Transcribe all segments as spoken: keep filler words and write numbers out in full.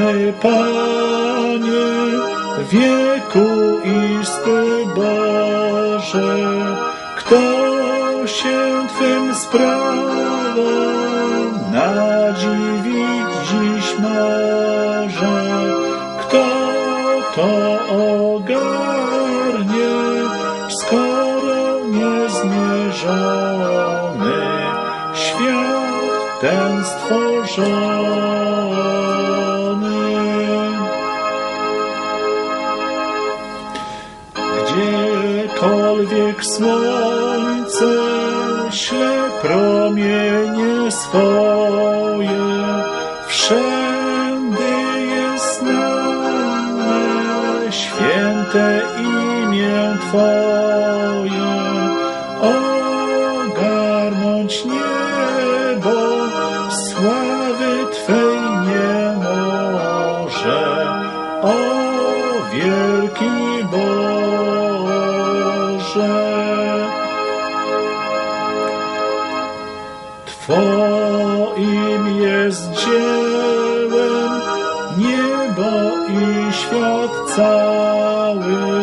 Kochany Panie, wieku isty Boże, kto się Twym sprawom nadziwić dziś może, kto to ogarnie, skoro niezmierzony świat ten stworzony. Gdziekolwiek słońce śle promienie swoje, wszędy jest znane święte imię Twoje. Ogarnąć niebo sławy Twej nie może, o wielki Boże. Twoim jest dziełem niebo i świat cały,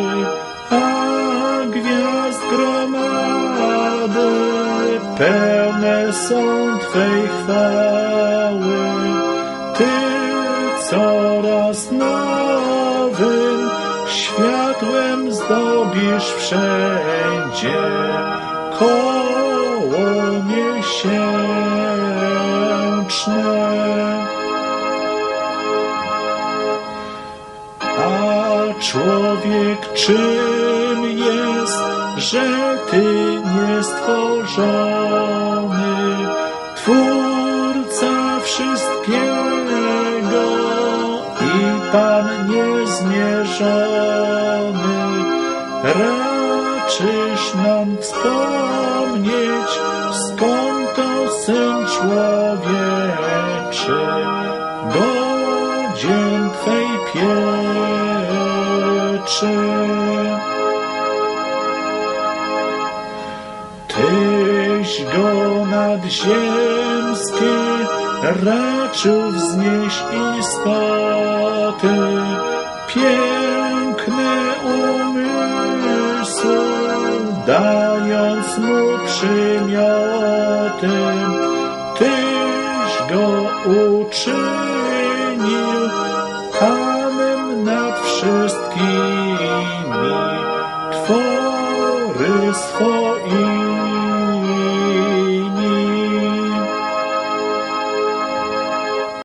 a gwiazd gromady pełne są Twej chwały. Ty coraz nowym światłem zdobisz wszędzie koło miesięczne. A człowiek czym jest, że Ty niestworzony, Twórca wszystkiego i Pan niezmierzony? Raczysz nam wspomnieć, skąd to Syn Człowieczy godzien Twej pieczy. Tyś Go nadziemski raczył wznieść istoty, piękne umysły dając Mu przymioty. Tyś Go uczynił Panem nad wszystkimi twory swoimi.